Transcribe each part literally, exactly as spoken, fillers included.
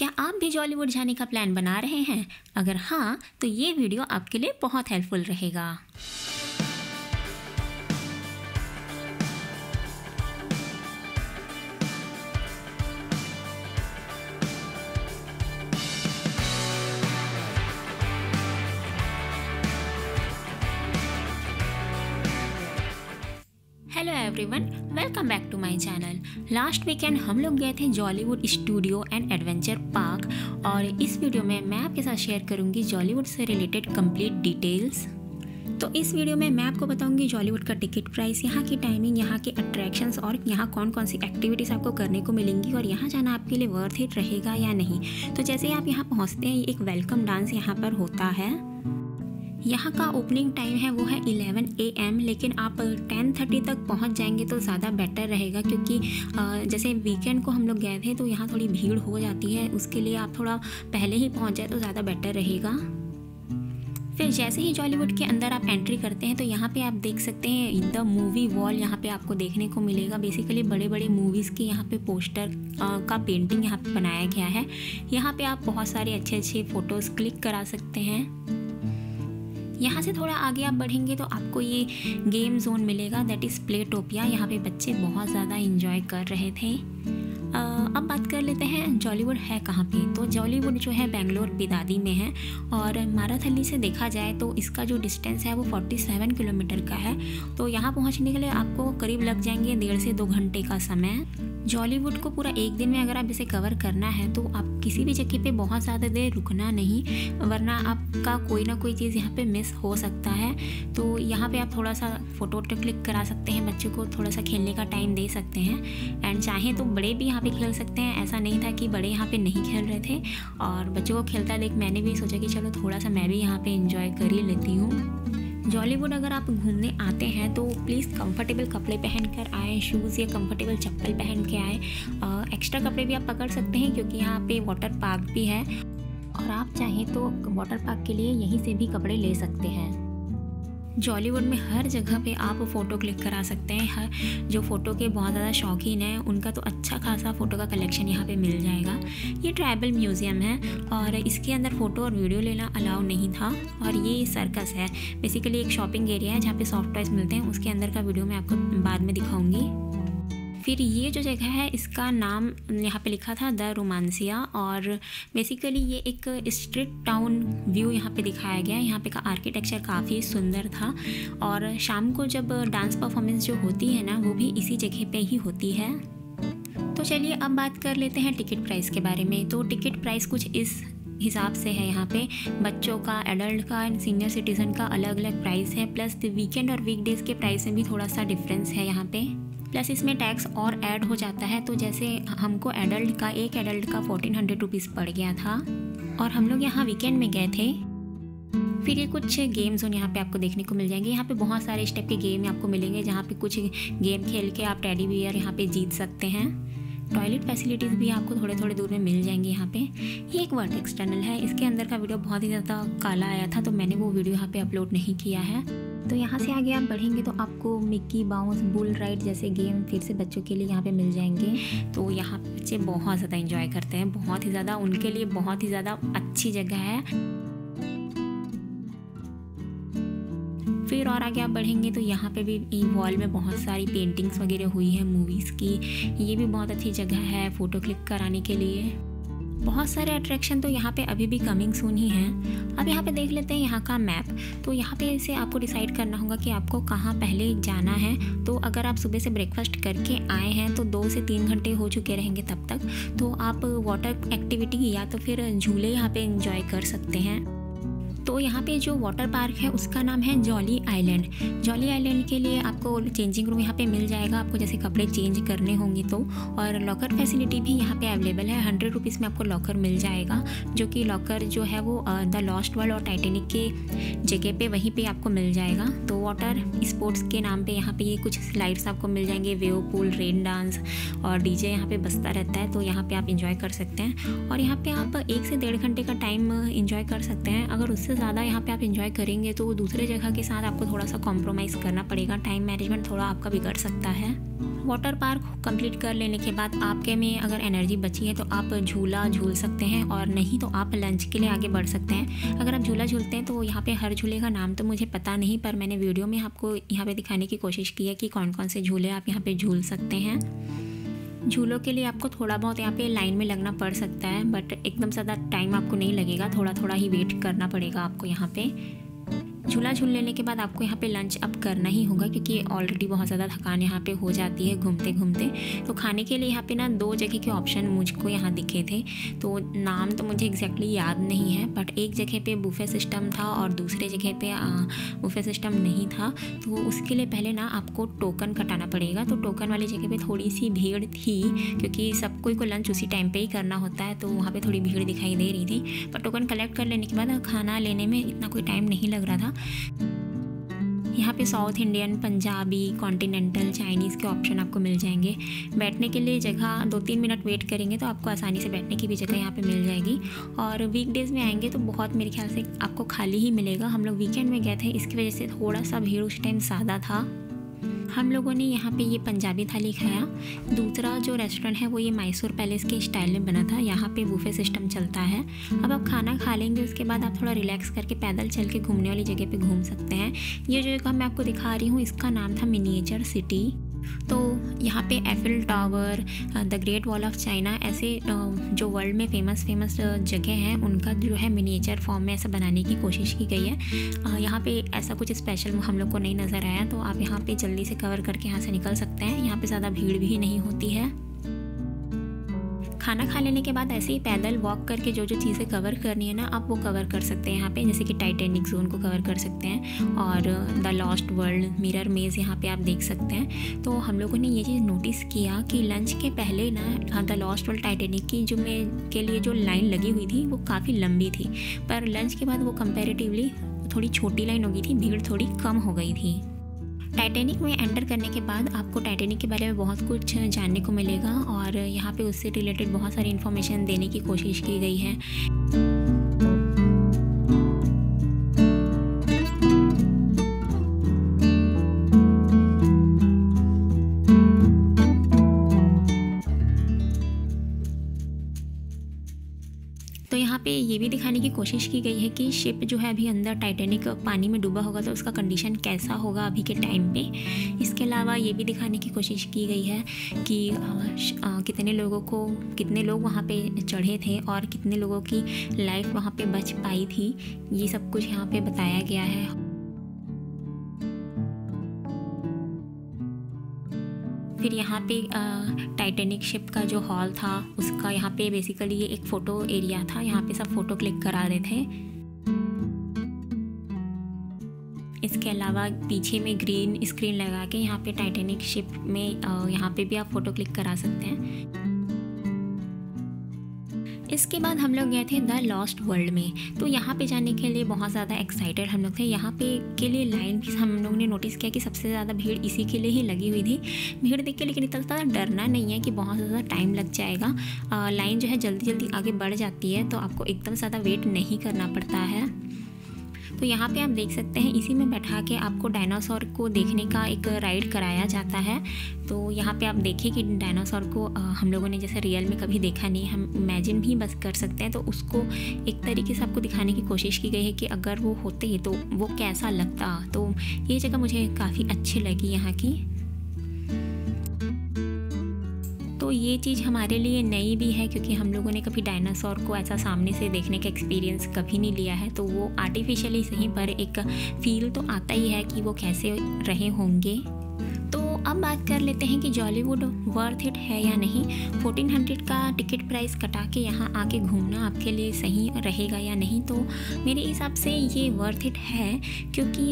क्या आप भी जॉलीवुड जाने का प्लान बना रहे हैं? अगर हाँ तो ये वीडियो आपके लिए बहुत हेल्पफुल रहेगा। Hello everyone, welcome back to my channel. Last weekend हम लोग गए थे Jollywood studio and adventure park और इस वीडियो में मैं आपके साथ शेयर करूंगी जॉलीवुड से रिलेटेड कंप्लीट डिटेल्स। तो इस वीडियो में मैं आपको बताऊंगी जॉलीवुड का टिकट प्राइस, यहाँ की टाइमिंग, यहाँ के अट्रैक्शंस और यहाँ कौन कौन सी एक्टिविटीज़ आपको करने को मिलेंगी और यहाँ जाना आपके लिए वर्थ इट रहेगा या नहीं। तो जैसे ही आप यहाँ पहुँचते हैं एक वेलकम डांस यहाँ पर होता है। यहाँ का ओपनिंग टाइम है वो है इलेवन ए एम, लेकिन आप टेन थर्टी तक पहुँच जाएंगे तो ज़्यादा बेटर रहेगा, क्योंकि जैसे वीकेंड को हम लोग गए थे तो यहाँ थोड़ी भीड़ हो जाती है, उसके लिए आप थोड़ा पहले ही पहुँच जाए तो ज़्यादा बेटर रहेगा। फिर जैसे ही जॉलीवुड के अंदर आप एंट्री करते हैं तो यहाँ पे आप देख सकते हैं द मूवी वॉल, यहाँ पे आपको देखने को मिलेगा। बेसिकली बड़े बड़े मूवीज़ के यहाँ पे पोस्टर का पेंटिंग यहाँ पे बनाया गया है। यहाँ पे आप बहुत सारे अच्छे अच्छे फ़ोटोज़ क्लिक करा सकते हैं। यहाँ से थोड़ा आगे आप बढ़ेंगे तो आपको ये गेम जोन मिलेगा, दैट इज़ प्लेटोपिया। यहाँ पे बच्चे बहुत ज़्यादा एंजॉय कर रहे थे। आ, अब बात कर लेते हैं जॉलीवुड है कहाँ पे। तो जॉलीवुड जो है बेंगलोर बिदादी में है और माराथली से देखा जाए तो इसका जो डिस्टेंस है वो सैंतालीस किलोमीटर का है। तो यहाँ पहुँचने के लिए आपको करीब लग जाएंगे डेढ़ से दो घंटे का समय। जॉलीवुड को पूरा एक दिन में अगर आप इसे कवर करना है तो आप किसी भी जगह पे बहुत ज़्यादा देर रुकना नहीं, वरना आपका कोई ना कोई चीज़ यहाँ पे मिस हो सकता है। तो यहाँ पे आप थोड़ा सा फ़ोटो क्लिक करा सकते हैं, बच्चों को थोड़ा सा खेलने का टाइम दे सकते हैं एंड चाहे तो बड़े भी यहाँ पे खेल सकते हैं। ऐसा नहीं था कि बड़े यहाँ पे नहीं खेल रहे थे, और बच्चों को खेलता देख मैंने भी सोचा कि चलो थोड़ा सा मैं भी यहाँ पे एंजॉय कर ही लेती हूँ। जॉलीवुड अगर आप घूमने आते हैं तो प्लीज़ कंफर्टेबल कपड़े पहन कर आए, शूज़ या कंफर्टेबल चप्पल पहन के आए। एक्स्ट्रा कपड़े भी आप पकड़ सकते हैं क्योंकि यहाँ पे वाटर पार्क भी है और आप चाहें तो वाटर पार्क के लिए यहीं से भी कपड़े ले सकते हैं। जॉलीवुड में हर जगह पे आप फ़ोटो क्लिक करा सकते हैं। हर जो फ़ोटो के बहुत ज़्यादा शौकीन हैं उनका तो अच्छा खासा फ़ोटो का कलेक्शन यहाँ पे मिल जाएगा। ये ट्राइबल म्यूज़ियम है और इसके अंदर फ़ोटो और वीडियो लेना अलाउ नहीं था। और ये सर्कस है, बेसिकली एक शॉपिंग एरिया है जहाँ पे सॉफ्ट टॉयज मिलते हैं। उसके अंदर का वीडियो मैं आपको बाद में दिखाऊँगी। फिर ये जो जगह है इसका नाम यहाँ पे लिखा था द रोमांसिया, और बेसिकली ये एक स्ट्रीट टाउन व्यू यहाँ पे दिखाया गया है। यहाँ पे का आर्किटेक्चर काफ़ी सुंदर था और शाम को जब डांस परफॉर्मेंस जो होती है ना वो भी इसी जगह पे ही होती है। तो चलिए अब बात कर लेते हैं टिकट प्राइस के बारे में। तो टिकट प्राइस कुछ इस हिसाब से है, यहाँ पे बच्चों का, एडल्ट का एंड सीनियर सिटीज़न का अलग अलग प्राइस है, प्लस वीकेंड और वीकडेज़ के प्राइस में भी थोड़ा सा डिफरेंस है यहाँ पे, प्लस इसमें टैक्स और ऐड हो जाता है। तो जैसे हमको एडल्ट का एक एडल्ट का फोर्टीन हंड्रेड रुपीज़ पड़ गया था और हम लोग यहाँ वीकेंड में गए थे। फिर ये कुछ गेम जोन यहाँ पे आपको देखने को मिल जाएंगे। यहाँ पे बहुत सारे स्टेप के गेम आपको मिलेंगे, जहाँ पे कुछ गेम खेल के आप टेडी बियर यहाँ पे जीत सकते हैं। टॉयलेट फैसिलिटीज़ भी आपको थोड़े थोड़े दूर में मिल जाएंगी यहाँ पे। ये एक वर्टेक्स टनल है, इसके अंदर का वीडियो बहुत ही ज़्यादा काला आया था तो मैंने वो वीडियो यहाँ पे अपलोड नहीं किया है। तो यहाँ से आगे आप बढ़ेंगे तो आपको मिक्की बाउंस, बुल राइड जैसे गेम फिर से बच्चों के लिए यहाँ पे मिल जाएंगे। तो यहाँ बच्चे बहुत ज़्यादा एंजॉय करते हैं, बहुत ही ज़्यादा, उनके लिए बहुत ही ज़्यादा अच्छी जगह है। फिर और आगे आप बढ़ेंगे तो यहाँ पे भी वॉल में बहुत सारी पेंटिंग्स वगैरह हुई है मूवीज़ की। ये भी बहुत अच्छी जगह है फ़ोटो क्लिक कराने के लिए। बहुत सारे अट्रैक्शन तो यहाँ पे अभी भी कमिंग सून ही हैं। अब यहाँ पे देख लेते हैं यहाँ का मैप। तो यहाँ पे इसे आपको डिसाइड करना होगा कि आपको कहाँ पहले जाना है। तो अगर आप सुबह से ब्रेकफास्ट करके आए हैं तो दो से तीन घंटे हो चुके रहेंगे तब तक, तो आप वाटर एक्टिविटी या तो फिर झूले यहाँ पर इंजॉय कर सकते हैं। तो यहाँ पे जो वाटर पार्क है उसका नाम है जॉली आइलैंड। जॉली आइलैंड के लिए आपको चेंजिंग रूम यहाँ पे मिल जाएगा, आपको जैसे कपड़े चेंज करने होंगे तो, और लॉकर फैसिलिटी भी यहाँ पे अवेलेबल है। हंड्रेड रुपीज़ में आपको लॉकर मिल जाएगा, जो कि लॉकर जो है वो द लॉस्ट वर्ल्ड और टाइटेनिक के जगह पे वहीं पे आपको मिल जाएगा। तो वाटर स्पोर्ट्स के नाम पर यहाँ पर ये कुछ स्लाइड्स आपको मिल जाएंगे, वेव पूल, रेन डांस और डी जे यहाँ पर बसता रहता है। तो यहाँ पर आप इंजॉय कर सकते हैं और यहाँ पर आप एक से डेढ़ घंटे का टाइम इंजॉय कर सकते हैं। अगर उससे ज़्यादा यहाँ पे आप एंजॉय करेंगे तो दूसरे जगह के साथ आपको थोड़ा सा कॉम्प्रोमाइज़ करना पड़ेगा, टाइम मैनेजमेंट थोड़ा आपका बिगड़ सकता है। वाटर पार्क कंप्लीट कर लेने के बाद आपके में अगर एनर्जी बची है तो आप झूला झूल सकते हैं, और नहीं तो आप लंच के लिए आगे बढ़ सकते हैं। अगर आप झूला झूलते हैं तो यहाँ पे हर झूले का नाम तो मुझे पता नहीं, पर मैंने वीडियो में आपको यहाँ पे दिखाने की कोशिश की है कि कौन कौन से झूले आप यहाँ पे झूल सकते हैं। झूलों के लिए आपको थोड़ा बहुत यहाँ पे लाइन में लगना पड़ सकता है, बट एकदम ज़्यादा टाइम आपको नहीं लगेगा, थोड़ा थोड़ा ही वेट करना पड़ेगा आपको। यहाँ पे झूला झूल लेने के बाद आपको यहाँ पे लंच अब करना ही होगा, क्योंकि ऑलरेडी बहुत ज़्यादा थकान यहाँ पे हो जाती है घूमते घूमते। तो खाने के लिए यहाँ पे ना दो जगह के ऑप्शन मुझको यहाँ दिखे थे, तो नाम तो मुझे एग्जैक्टली याद नहीं है, बट एक जगह पे बुफे सिस्टम था और दूसरे जगह पे बुफे सिस्टम नहीं था। तो उसके लिए पहले ना आपको टोकन कटाना पड़ेगा। तो टोकन वाली जगह पर थोड़ी सी भीड़ थी, क्योंकि सब कोई को लंच उसी टाइम पर ही करना होता है, तो वहाँ पर थोड़ी भीड़ दिखाई दे रही थी। पर टोकन कलेक्ट कर लेने के बाद खाना लेने में इतना कोई टाइम नहीं लग रहा था। यहाँ पे south Indian, Punjabi, continental, Chinese के ऑप्शन आपको मिल जाएंगे। बैठने के लिए जगह दो तीन मिनट वेट करेंगे तो आपको आसानी से बैठने की भी जगह यहाँ पे मिल जाएगी। और वीकडेज़ में आएंगे तो बहुत मेरे ख्याल से आपको खाली ही मिलेगा। हम लोग वीकेंड में गए थे, इसकी वजह से थोड़ा सा भीड़ उस टाइम ज़्यादा था। हम लोगों ने यहाँ पे ये पंजाबी थाली खाया। दूसरा जो रेस्टोरेंट है वो ये मैसूर पैलेस के स्टाइल में बना था, यहाँ पे बुफे सिस्टम चलता है। अब आप खाना खा लेंगे, उसके बाद आप थोड़ा रिलैक्स करके पैदल चल के घूमने वाली जगह पे घूम सकते हैं। ये जो जगह मैं आपको दिखा रही हूँ इसका नाम था मिनिएचर सिटी। तो यहाँ पे Eiffel tower, the great wall of China, ऐसे जो वर्ल्ड में फेमस फेमस जगह हैं उनका जो है मिनिएचर फॉर्म में ऐसा बनाने की कोशिश की गई है। यहाँ पे ऐसा कुछ स्पेशल हम लोग को नहीं नज़र आया, तो आप यहाँ पे जल्दी से कवर करके यहाँ से निकल सकते हैं। यहाँ पे ज़्यादा भीड़ भी नहीं होती है। खाना खा लेने के बाद ऐसे ही पैदल वॉक करके जो जो चीज़ें कवर करनी है ना आप वो कवर कर सकते हैं यहाँ पे, जैसे कि टाइटैनिक जोन को कवर कर सकते हैं और द लॉस्ट वर्ल्ड, मिरर मेज़ यहाँ पे आप देख सकते हैं। तो हम लोगों ने ये चीज़ नोटिस किया कि लंच के पहले ना द लॉस्ट वर्ल्ड, टाइटैनिक की जो में के लिए जो लाइन लगी हुई थी वो काफ़ी लंबी थी, पर लंच के बाद वो कंपेरेटिवली थोड़ी छोटी लाइन हो गई थी, भीड़ थोड़ी कम हो गई थी। टाइटैनिक में एंटर करने के बाद आपको टाइटैनिक के बारे में बहुत कुछ जानने को मिलेगा, और यहाँ पे उससे रिलेटेड बहुत सारी इन्फॉर्मेशन देने की कोशिश की गई है। तो यहाँ पे ये भी दिखाने की कोशिश की गई है कि शिप जो है अभी अंदर टाइटैनिक पानी में डूबा होगा तो उसका कंडीशन कैसा होगा अभी के टाइम पे। इसके अलावा ये भी दिखाने की कोशिश की गई है कि आ, कितने लोगों को कितने लोग वहाँ पे चढ़े थे और कितने लोगों की लाइफ वहाँ पे बच पाई थी, ये सब कुछ यहाँ पे बताया गया है। फिर यहाँ पे टाइटैनिक शिप का जो हॉल था उसका यहाँ पे बेसिकली ये एक फ़ोटो एरिया था, यहाँ पे सब फ़ोटो क्लिक करा रहे थे। इसके अलावा पीछे में ग्रीन स्क्रीन लगा के यहाँ पे टाइटैनिक शिप में आ, यहाँ पे भी आप फ़ोटो क्लिक करा सकते हैं। इसके बाद हम लोग गए थे द लॉस्ट वर्ल्ड में। तो यहाँ पे जाने के लिए बहुत ज़्यादा एक्साइटेड हम लोग थे। यहाँ पे के लिए लाइन भी हम लोग ने नोटिस किया कि सबसे ज़्यादा भीड़ इसी के लिए ही लगी हुई थी। भीड़ देख के लेकिन इतना ज़्यादा डरना नहीं है कि बहुत ज़्यादा टाइम लग जाएगा। आ, लाइन जो है जल्दी जल्दी आगे बढ़ जाती है, तो आपको एकदम ज़्यादा वेट नहीं करना पड़ता है। तो यहाँ पे आप देख सकते हैं इसी में बैठा के आपको डायनासोर को देखने का एक राइड कराया जाता है। तो यहाँ पे आप देखिए कि डायनासोर को हम लोगों ने जैसे रियल में कभी देखा नहीं, हम इमेजिन भी बस कर सकते हैं। तो उसको एक तरीके से आपको दिखाने की कोशिश की गई है कि अगर वो होते ही तो वो कैसा लगता। तो ये जगह मुझे काफ़ी अच्छी लगी यहाँ की। तो ये चीज़ हमारे लिए नई भी है, क्योंकि हम लोगों ने कभी डायनासोर को ऐसा सामने से देखने का एक्सपीरियंस कभी नहीं लिया है। तो वो आर्टिफिशियली सही पर एक फील तो आता ही है कि वो कैसे रहे होंगे। तो अब बात कर लेते हैं कि जॉलीवुड वर्थ इट है या नहीं। चौदह सौ का टिकट प्राइस कटा के यहाँ आके घूमना आपके लिए सही रहेगा या नहीं। तो मेरे हिसाब से ये वर्थ इट है, क्योंकि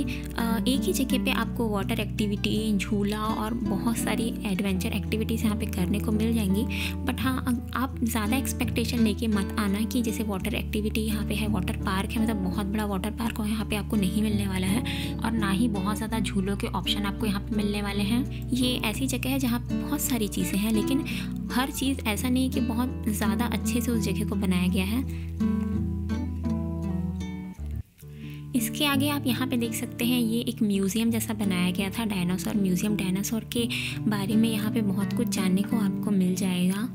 एक ही जगह पे आपको वाटर एक्टिविटी, झूला और बहुत सारी एडवेंचर एक्टिविटीज़ यहाँ पे करने को मिल जाएंगी। बट हाँ, आप ज़्यादा एक्सपेक्टेशन लेके मत आना कि जैसे वाटर एक्टिविटी यहाँ पे है, वाटर पार्क है, मतलब बहुत बड़ा वाटर पार्क यहाँ पे आपको नहीं मिलने वाला है, और ना ही बहुत ज़्यादा झूलों के ऑप्शन आपको यहाँ पे मिलने वाले हैं। ये ऐसी जगह है जहाँ बहुत सारी चीज़ें हैं, लेकिन हर चीज़ ऐसा नहीं कि बहुत ज़्यादा अच्छे से उस जगह को बनाया गया है। इसके आगे आप यहाँ पे देख सकते हैं ये एक म्यूज़ियम जैसा बनाया गया था, डायनासोर म्यूज़ियम। डायनासोर के बारे में यहाँ पे बहुत कुछ जानने को आपको मिल जाएगा।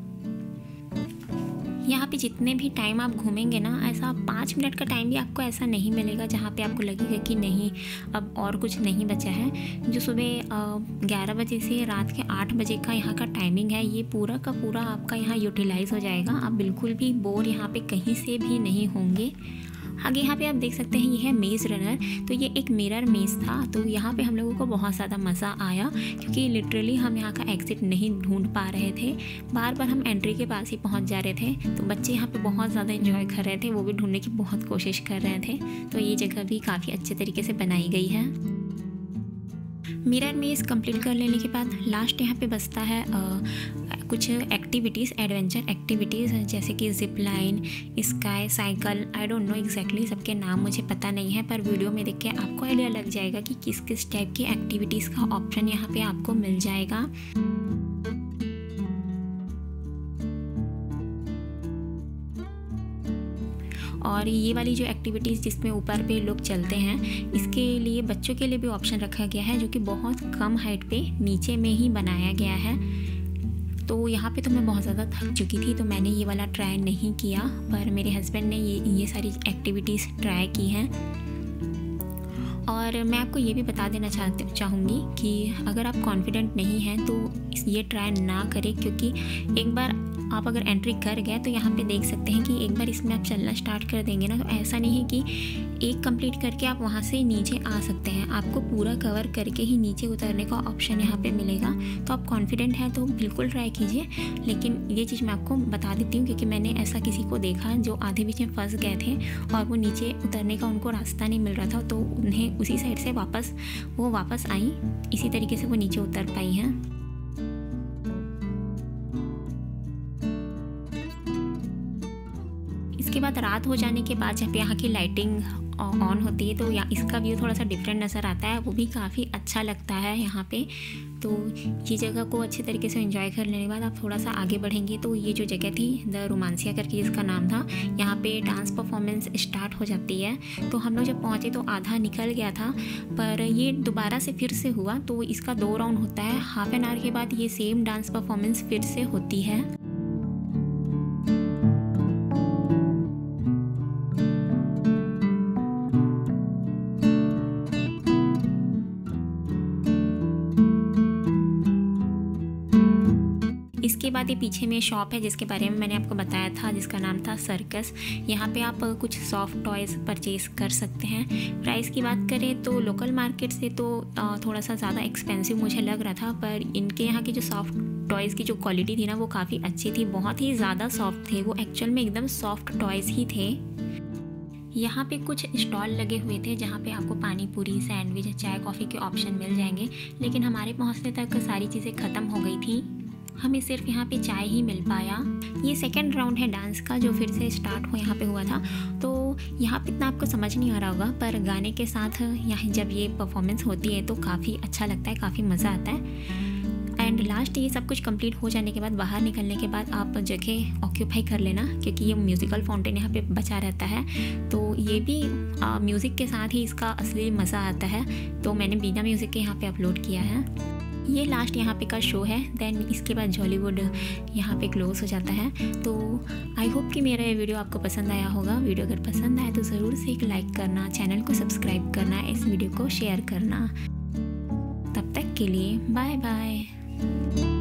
यहाँ पे जितने भी टाइम आप घूमेंगे ना, ऐसा पाँच मिनट का टाइम भी आपको ऐसा नहीं मिलेगा जहाँ पे आपको लगेगा कि नहीं अब और कुछ नहीं बचा है। जो सुबह ग्यारह बजे से रात के आठ बजे का यहाँ का टाइमिंग है, ये पूरा का पूरा आपका यहाँ यूटिलाइज़ हो जाएगा। आप बिल्कुल भी बोर यहाँ पे कहीं से भी नहीं होंगे। आगे यहाँ पे आप देख सकते हैं ये है मेज़ रनर, तो ये एक मिरर मेज़ था। तो यहाँ पे हम लोगों को बहुत ज़्यादा मज़ा आया क्योंकि लिटरली हम यहाँ का एग्ज़िट नहीं ढूंढ पा रहे थे, बार बार हम एंट्री के पास ही पहुँच जा रहे थे। तो बच्चे यहाँ पे बहुत ज़्यादा एंजॉय कर रहे थे, वो भी ढूंढने की बहुत कोशिश कर रहे थे। तो ये जगह भी काफ़ी अच्छे तरीके से बनाई गई है। मिरर मेज़ कंप्लीट कर लेने के बाद लास्ट यहाँ पे बसता है आ, कुछ एक्टिविटीज़, एडवेंचर एक्टिविटीज़, जैसे कि zip line, sky cycle. I don't know exactly सबके नाम मुझे पता नहीं है, पर वीडियो में देख के आपको आइडिया लग जाएगा कि किस किस टाइप की एक्टिविटीज़ का ऑप्शन यहाँ पे आपको मिल जाएगा। और ये वाली जो एक्टिविटीज़ जिसमें ऊपर पे लोग चलते हैं, इसके लिए बच्चों के लिए भी ऑप्शन रखा गया है, जो कि बहुत कम हाइट पे नीचे में ही बनाया गया है। तो यहाँ पे तो मैं बहुत ज़्यादा थक चुकी थी, तो मैंने ये वाला ट्राई नहीं किया, पर मेरे हस्बैंड ने ये ये सारी एक्टिविटीज़ ट्राई की हैं। और मैं आपको ये भी बता देना चाहती चाहूँगी कि अगर आप कॉन्फिडेंट नहीं हैं तो ये ट्राई ना करें, क्योंकि एक बार आप अगर एंट्री कर गए तो यहाँ पे देख सकते हैं कि एक बार इसमें आप चलना स्टार्ट कर देंगे ना, तो ऐसा नहीं है कि एक कंप्लीट करके आप वहाँ से नीचे आ सकते हैं। आपको पूरा कवर करके ही नीचे उतरने का ऑप्शन यहाँ पे मिलेगा। तो आप कॉन्फिडेंट हैं तो बिल्कुल ट्राई कीजिए, लेकिन ये चीज़ मैं आपको बता देती हूँ क्योंकि मैंने ऐसा किसी को देखा जो आधे बीच में फंस गए थे और वो नीचे उतरने का उनको रास्ता नहीं मिल रहा था, तो उन्हें उसी साइड से वापस वो वापस आई, इसी तरीके से वो नीचे उतर पाई हैं। इसके बाद रात हो जाने के बाद जब यहाँ की लाइटिंग ऑन होती है तो यहाँ इसका व्यू थोड़ा सा डिफरेंट नज़र आता है, वो भी काफ़ी अच्छा लगता है यहाँ पे। तो ये जगह को अच्छे तरीके से एंजॉय कर लेने के बाद आप थोड़ा सा आगे बढ़ेंगे तो ये जो जगह थी, द रोमांसिया करके इसका नाम था, यहाँ पे डांस परफॉर्मेंस स्टार्ट हो जाती है। तो हम लोग जब पहुँचे तो आधा निकल गया था, पर ये दोबारा से फिर से हुआ। तो इसका दो राउंड होता है, हाफ एन आवर के बाद ये सेम डांस परफॉर्मेंस फिर से होती है। इसके बाद ये पीछे में शॉप है जिसके बारे में मैंने आपको बताया था, जिसका नाम था सर्कस। यहाँ पे आप कुछ सॉफ्ट टॉयज़ परचेज़ कर सकते हैं। प्राइस की बात करें तो लोकल मार्केट से तो थोड़ा सा ज़्यादा एक्सपेंसिव मुझे लग रहा था, पर इनके यहाँ की जो सॉफ्ट टॉयज़ की जो क्वालिटी थी ना, वो काफ़ी अच्छी थी, बहुत ही ज़्यादा सॉफ्ट थे वो, एक्चुअल में एकदम सॉफ्ट टॉयज़ ही थे। यहाँ पे कुछ स्टॉल लगे हुए थे जहाँ पे आपको पानी पूरी, सैंडविच, चाय, कॉफ़ी के ऑप्शन मिल जाएंगे, लेकिन हमारे पहुँचने तक सारी चीज़ें ख़त्म हो गई थी, हमें सिर्फ यहाँ पे चाय ही मिल पाया। ये सेकंड राउंड है डांस का जो फिर से स्टार्ट हो यहाँ पे हुआ था। तो यहाँ पे इतना आपको समझ नहीं आ रहा होगा, पर गाने के साथ यहाँ जब ये परफॉर्मेंस होती है तो काफ़ी अच्छा लगता है, काफ़ी मज़ा आता है। एंड लास्ट ये सब कुछ कंप्लीट हो जाने के बाद बाहर निकलने के बाद आप जगह ऑक्यूपाई कर लेना, क्योंकि ये म्यूज़िकल फाउंटेन यहाँ पे बचा रहता है, तो ये भी म्यूज़िक के साथ ही इसका असली मज़ा आता है। तो मैंने बिना म्यूज़िक के यहाँ पर अपलोड किया है। ये लास्ट यहाँ पे का शो है, देन इसके बाद जॉलीवुड यहाँ पे क्लोज हो जाता है। तो आई होप कि मेरा ये वीडियो आपको पसंद आया होगा। वीडियो अगर पसंद आए तो ज़रूर से एक लाइक करना, चैनल को सब्सक्राइब करना, इस वीडियो को शेयर करना। तब तक के लिए बाय बाय।